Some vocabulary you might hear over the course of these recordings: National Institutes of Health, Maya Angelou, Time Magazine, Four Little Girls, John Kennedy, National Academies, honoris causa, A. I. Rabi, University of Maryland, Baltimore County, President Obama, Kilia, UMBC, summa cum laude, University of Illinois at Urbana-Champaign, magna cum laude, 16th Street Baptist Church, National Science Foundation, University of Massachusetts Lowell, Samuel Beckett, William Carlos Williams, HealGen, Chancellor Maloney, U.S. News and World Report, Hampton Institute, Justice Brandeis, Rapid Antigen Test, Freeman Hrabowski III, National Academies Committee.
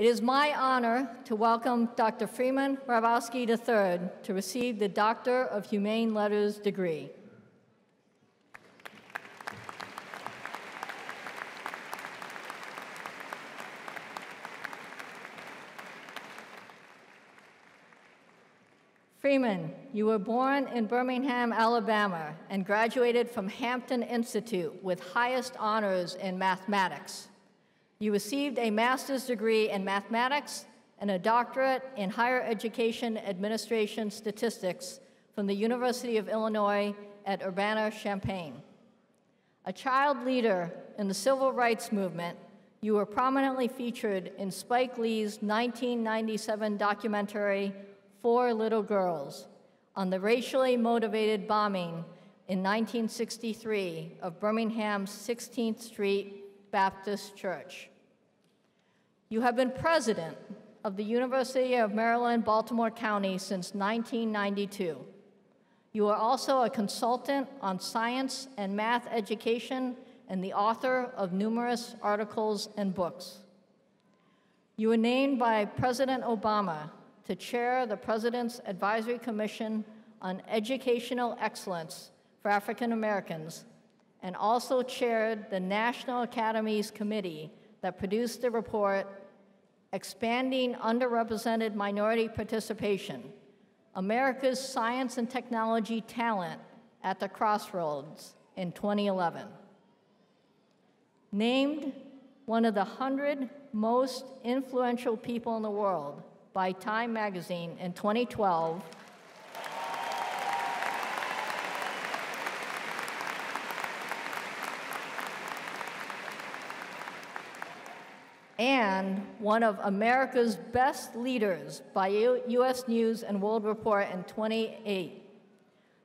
It is my honor to welcome Dr. Freeman Hrabowski III to receive the Doctor of Humane Letters degree. Freeman, you were born in Birmingham, Alabama, and graduated from Hampton Institute with highest honors in mathematics. You received a master's degree in mathematics and a doctorate in higher education administration statistics from the University of Illinois at Urbana-Champaign. A child leader in the civil rights movement, you were prominently featured in Spike Lee's 1997 documentary, Four Little Girls, on the racially motivated bombing in 1963 of Birmingham's 16th Street Baptist Church. You have been president of the University of Maryland, Baltimore County since 1992. You are also a consultant on science and math education and the author of numerous articles and books. You were named by President Obama to chair the President's Advisory Commission on Educational Excellence for African Americans, and also chaired the National Academies Committee that produced the report, Expanding Underrepresented Minority Participation, America's Science and Technology Talent at the Crossroads in 2011. Named one of the 100 most influential people in the world by Time Magazine in 2012, and one of America's best leaders by U.S. News and World Report in 2018.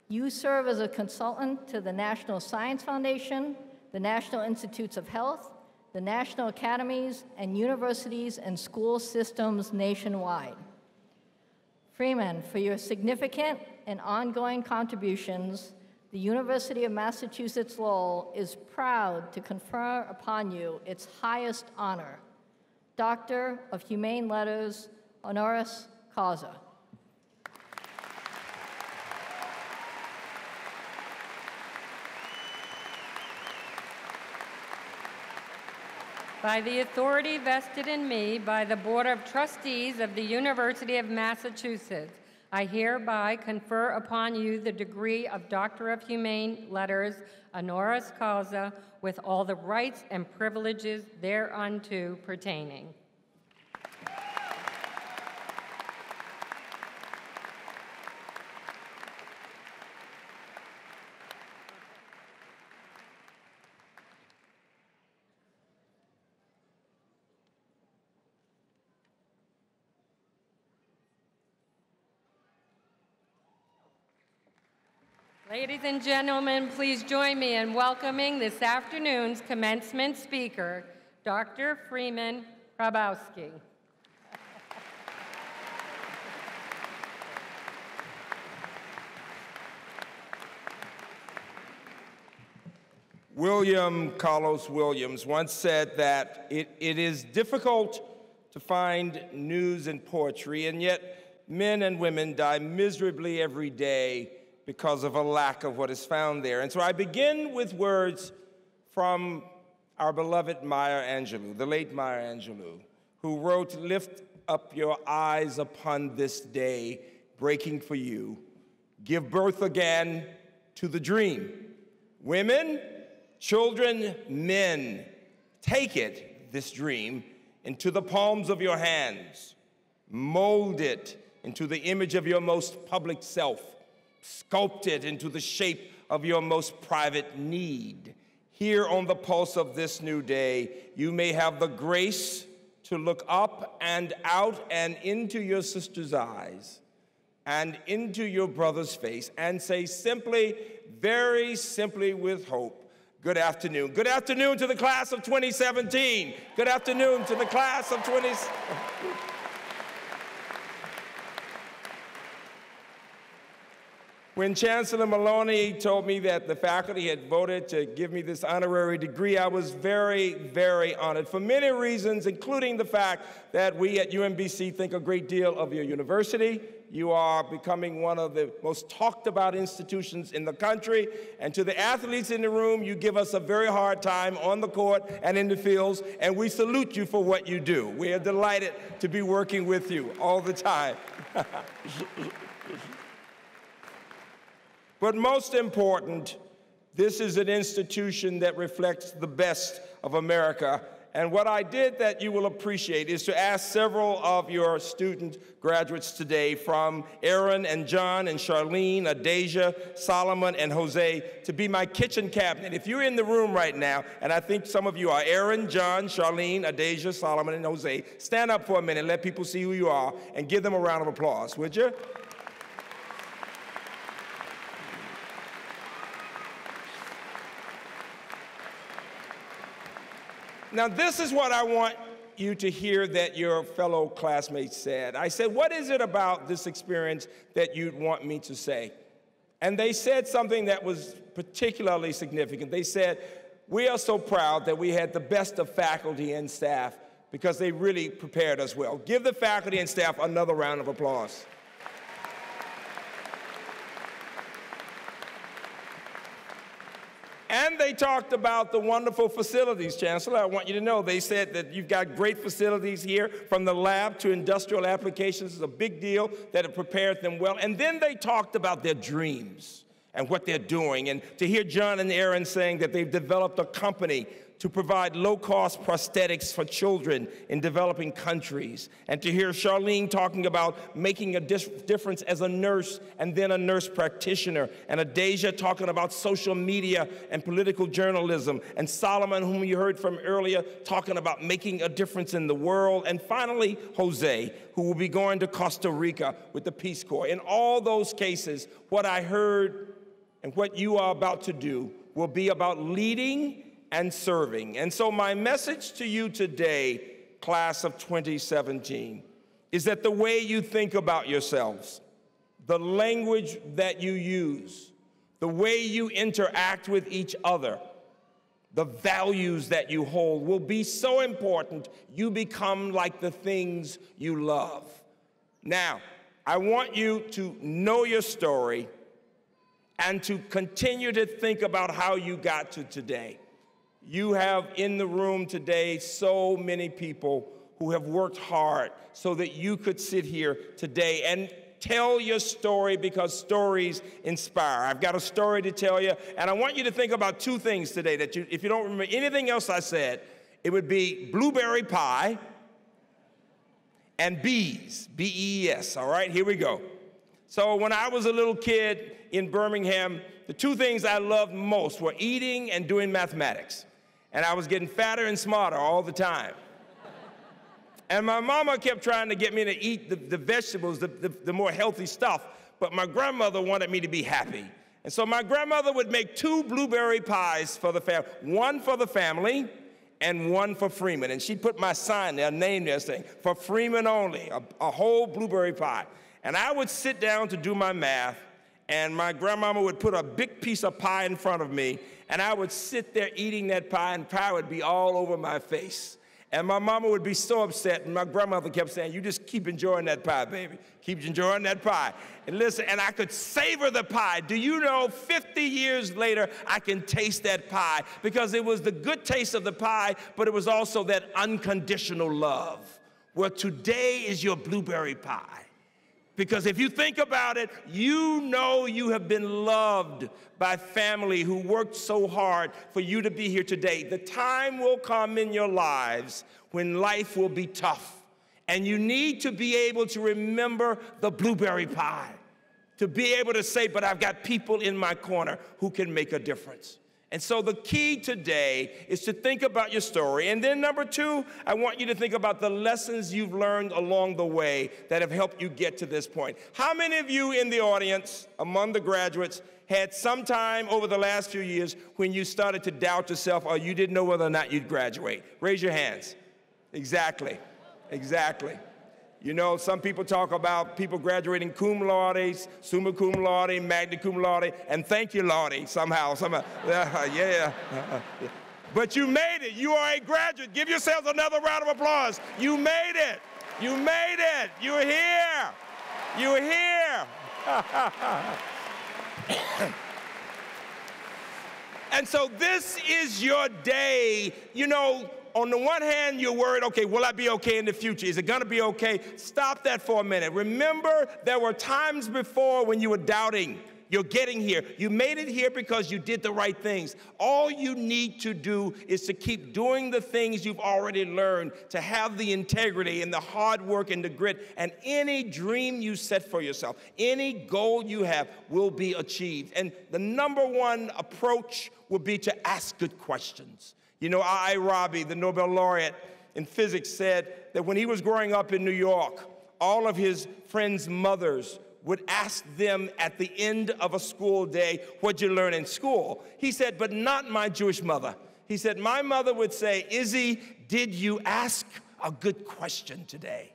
You serve as a consultant to the National Science Foundation, the National Institutes of Health, the National Academies, and universities and school systems nationwide. Freeman, for your significant and ongoing contributions, the University of Massachusetts Lowell is proud to confer upon you its highest honor, Doctor of Humane Letters, honoris causa. By the authority vested in me by the Board of Trustees of the University of Massachusetts, I hereby confer upon you the degree of Doctor of Humane Letters, honoris causa, with all the rights and privileges thereunto pertaining. Ladies and gentlemen, please join me in welcoming this afternoon's commencement speaker, Dr. Freeman Hrabowski. William Carlos Williams once said that it is difficult to find news in poetry, and yet men and women die miserably every day because of a lack of what is found there. And so I begin with words from our beloved Maya Angelou, the late Maya Angelou, who wrote, "Lift up your eyes upon this day, breaking for you. Give birth again to the dream. Women, children, men, take it, this dream, into the palms of your hands. Mold it into the image of your most public self. Sculpt it into the shape of your most private need. Here on the pulse of this new day, you may have the grace to look up and out and into your sister's eyes and into your brother's face and say simply, very simply with hope, good afternoon. Good afternoon to the class of 2017. Good afternoon to the class of 2017. When Chancellor Maloney told me that the faculty had voted to give me this honorary degree, I was very, very honored for many reasons, including the fact that we at UMBC think a great deal of your university. You are becoming one of the most talked about institutions in the country. And to the athletes in the room, you give us a very hard time on the court and in the fields, and we salute you for what you do. We are delighted to be working with you all the time. But most important, this is an institution that reflects the best of America. And what I did that you will appreciate is to ask several of your student graduates today, from Aaron and John and Charlene, Adasia, Solomon, and Jose, to be my kitchen cabinet. If you're in the room right now, and I think some of you are Aaron, John, Charlene, Adasia, Solomon, and Jose, stand up for a minute, let people see who you are, and give them a round of applause, would you? Now, this is what I want you to hear that your fellow classmates said. I said, what is it about this experience that you'd want me to say? And they said something that was particularly significant. They said, we are so proud that we had the best of faculty and staff because they really prepared us well. Give the faculty and staff another round of applause. And they talked about the wonderful facilities, Chancellor. I want you to know, they said that you've got great facilities here, from the lab to industrial applications. It's a big deal that it prepared them well. And then they talked about their dreams and what they're doing. And to hear John and Aaron saying that they've developed a company to provide low-cost prosthetics for children in developing countries, and to hear Charlene talking about making a difference as a nurse and then a nurse practitioner, and Adasia talking about social media and political journalism, and Solomon, whom you heard from earlier, talking about making a difference in the world, and finally, Jose, who will be going to Costa Rica with the Peace Corps. In all those cases, what I heard and what you are about to do will be about leading and serving. And so my message to you today, class of 2017, is that the way you think about yourselves, the language that you use, the way you interact with each other, the values that you hold will be so important you become like the things you love. Now, I want you to know your story and to continue to think about how you got to today. You have in the room today so many people who have worked hard so that you could sit here today and tell your story, because stories inspire. I've got a story to tell you, and I want you to think about two things today that if you don't remember anything else I said, it would be blueberry pie and bees, B-E-E-S, all right? Here we go. So when I was a little kid in Birmingham, the two things I loved most were eating and doing mathematics. And I was getting fatter and smarter all the time. And my mama kept trying to get me to eat the vegetables, the more healthy stuff, but my grandmother wanted me to be happy. And so my grandmother would make two blueberry pies for the family, one for the family and one for Freeman. And she'd put my sign there, name there, saying, for Freeman only, a whole blueberry pie. And I would sit down to do my math, and my grandmama would put a big piece of pie in front of me, and I would sit there eating that pie, and pie would be all over my face. And my mama would be so upset, and my grandmother kept saying, you just keep enjoying that pie, baby. Keep enjoying that pie. And listen, and I could savor the pie. Do you know, 50 years later, I can taste that pie, because it was the good taste of the pie, but it was also that unconditional love. Well, today is your blueberry pie. Because if you think about it, you know you have been loved by family who worked so hard for you to be here today. The time will come in your lives when life will be tough, and you need to be able to remember the blueberry pie, to be able to say, but I've got people in my corner who can make a difference. And so the key today is to think about your story. And then number two, I want you to think about the lessons you've learned along the way that have helped you get to this point. How many of you in the audience, among the graduates, had some time over the last few years when you started to doubt yourself or you didn't know whether or not you'd graduate? Raise your hands. Exactly. You know, some people talk about people graduating cum laude, summa cum laude, magna cum laude, and thank you laude somehow. Yeah. But you made it. You are a graduate. Give yourselves another round of applause. You made it. You made it. You're here. You're here. And so this is your day. You know, on the one hand, you're worried, okay, will I be okay in the future? Is it gonna be okay? Stop that for a minute. Remember, there were times before when you were doubting. You're getting here. You made it here because you did the right things. All you need to do is to keep doing the things you've already learned, to have the integrity and the hard work and the grit, and any dream you set for yourself, any goal you have will be achieved. And the number one approach would be to ask good questions. You know, A. I. Rabi, the Nobel laureate in physics, said that when he was growing up in New York, all of his friends' mothers would ask them at the end of a school day, what'd you learn in school? He said, but not my Jewish mother. He said, my mother would say, Izzy, did you ask a good question today?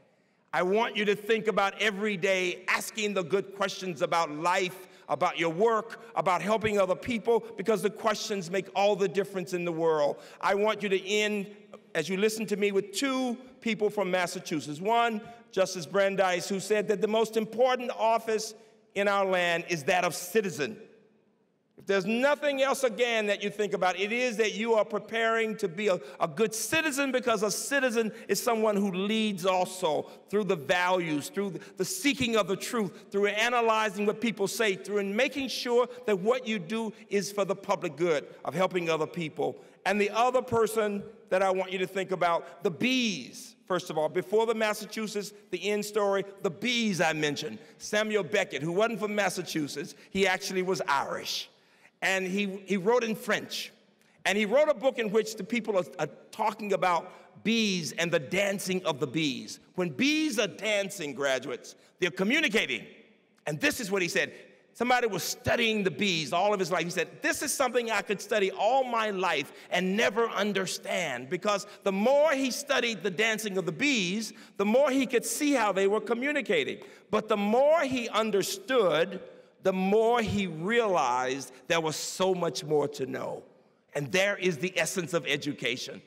I want you to think about every day asking the good questions about life, about your work, about helping other people, because the questions make all the difference in the world. I want you to end, as you listen to me, with two people from Massachusetts. One, Justice Brandeis, who said that the most important office in our land is that of citizen. If there's nothing else, again, that you think about, it is that you are preparing to be a good citizen, because a citizen is someone who leads also through the values, through the seeking of the truth, through analyzing what people say, through making sure that what you do is for the public good of helping other people. And the other person that I want you to think about, the bees. First of all, before the Massachusetts, the end story, the bees I mentioned. Samuel Beckett, who wasn't from Massachusetts, he actually was Irish. And he wrote in French. And he wrote a book in which the people are talking about bees and the dancing of the bees. When bees are dancing, graduates, they're communicating. And this is what he said. Somebody was studying the bees all of his life. He said, this is something I could study all my life and never understand, because the more he studied the dancing of the bees, the more he could see how they were communicating. But the more he understood, the more he realized there was so much more to know. And there is the essence of education,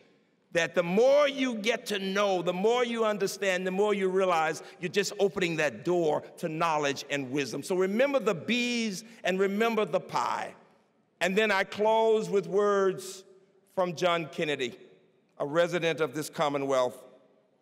that the more you get to know, the more you understand, the more you realize you're just opening that door to knowledge and wisdom. So remember the bees and remember the pie. And then I close with words from John Kennedy, a resident of this Commonwealth,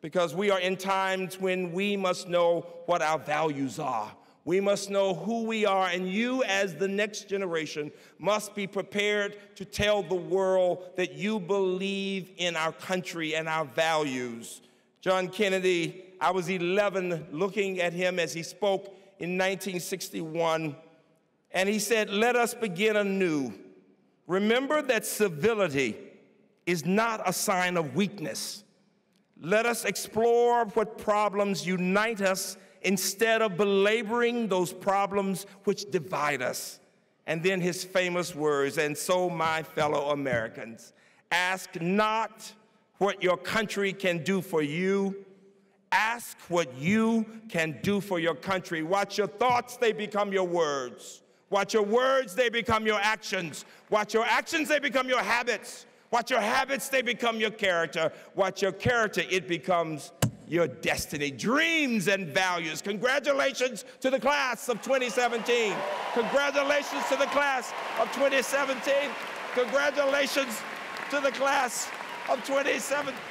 because we are in times when we must know what our values are. We must know who we are, and you as the next generation must be prepared to tell the world that you believe in our country and our values. John Kennedy, I was 11 looking at him as he spoke in 1961, and he said, let us begin anew. Remember that civility is not a sign of weakness. Let us explore what problems unite us instead of belaboring those problems which divide us. And then his famous words, and so my fellow Americans, ask not what your country can do for you, ask what you can do for your country. Watch your thoughts, they become your words. Watch your words, they become your actions. Watch your actions, they become your habits. Watch your habits, they become your character. Watch your character, it becomes your destiny, dreams, and values. Congratulations to the class of 2017. Congratulations to the class of 2017. Congratulations to the class of 2017.